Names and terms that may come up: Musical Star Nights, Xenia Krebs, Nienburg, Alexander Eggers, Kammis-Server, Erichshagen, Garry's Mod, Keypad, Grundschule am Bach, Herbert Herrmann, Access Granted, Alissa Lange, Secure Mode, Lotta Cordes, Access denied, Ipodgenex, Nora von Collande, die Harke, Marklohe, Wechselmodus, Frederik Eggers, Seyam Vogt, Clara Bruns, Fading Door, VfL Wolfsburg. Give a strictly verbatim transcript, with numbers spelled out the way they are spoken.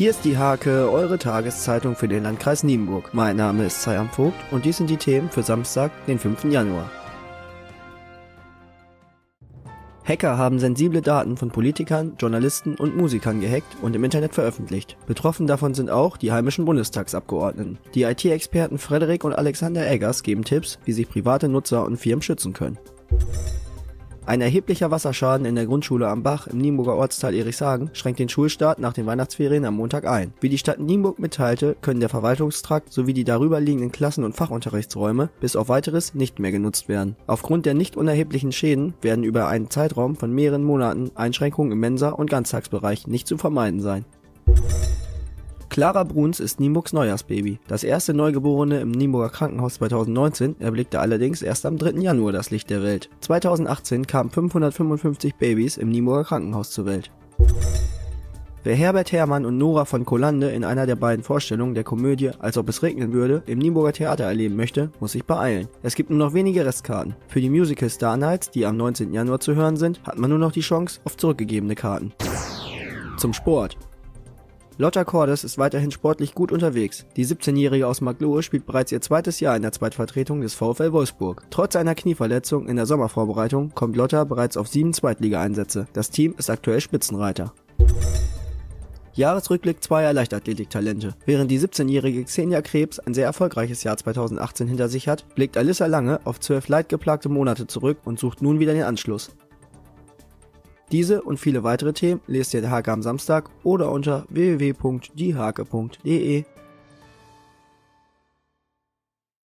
Hier ist die Harke, eure Tageszeitung für den Landkreis Nienburg. Mein Name ist Seyam Vogt und dies sind die Themen für Samstag, den fünften Januar. Hacker haben sensible Daten von Politikern, Journalisten und Musikern gehackt und im Internet veröffentlicht. Betroffen davon sind auch die heimischen Bundestagsabgeordneten. Die I T-Experten Frederik und Alexander Eggers geben Tipps, wie sich private Nutzer und Firmen schützen können. Ein erheblicher Wasserschaden in der Grundschule am Bach im Nienburger Ortsteil Erichshagen schränkt den Schulstart nach den Weihnachtsferien am Montag ein. Wie die Stadt Nienburg mitteilte, können der Verwaltungstrakt sowie die darüberliegenden Klassen- und Fachunterrichtsräume bis auf weiteres nicht mehr genutzt werden. Aufgrund der nicht unerheblichen Schäden werden über einen Zeitraum von mehreren Monaten Einschränkungen im Mensa- und Ganztagsbereich nicht zu vermeiden sein. Clara Bruns ist Nienburgs Neujahrsbaby. Das erste Neugeborene im Nienburger Krankenhaus zweitausendneunzehn erblickte allerdings erst am dritten Januar das Licht der Welt. zweitausendachtzehn kamen fünfhundertfünfundfünfzig Babys im Nienburger Krankenhaus zur Welt. Wer Herbert Herrmann und Nora von Collande in einer der beiden Vorstellungen der Komödie Als ob es regnen würde im Nienburger Theater erleben möchte, muss sich beeilen. Es gibt nur noch wenige Restkarten. Für die Musical Star Nights, die am neunzehnten Januar zu hören sind, hat man nur noch die Chance auf zurückgegebene Karten. Zum Sport. Lotta Cordes ist weiterhin sportlich gut unterwegs. Die siebzehnjährige aus Marklohe spielt bereits ihr zweites Jahr in der Zweitvertretung des VfL Wolfsburg. Trotz einer Knieverletzung in der Sommervorbereitung kommt Lotta bereits auf sieben Zweitliga-Einsätze. Das Team ist aktuell Spitzenreiter. Jahresrückblick zweier Leichtathletiktalente. Während die siebzehnjährige Xenia Krebs ein sehr erfolgreiches Jahr zweitausendachtzehn hinter sich hat, blickt Alissa Lange auf zwölf leidgeplagte Monate zurück und sucht nun wieder den Anschluss. Diese und viele weitere Themen lest ihr in der Harke am Samstag oder unter w w w punkt die harke punkt de.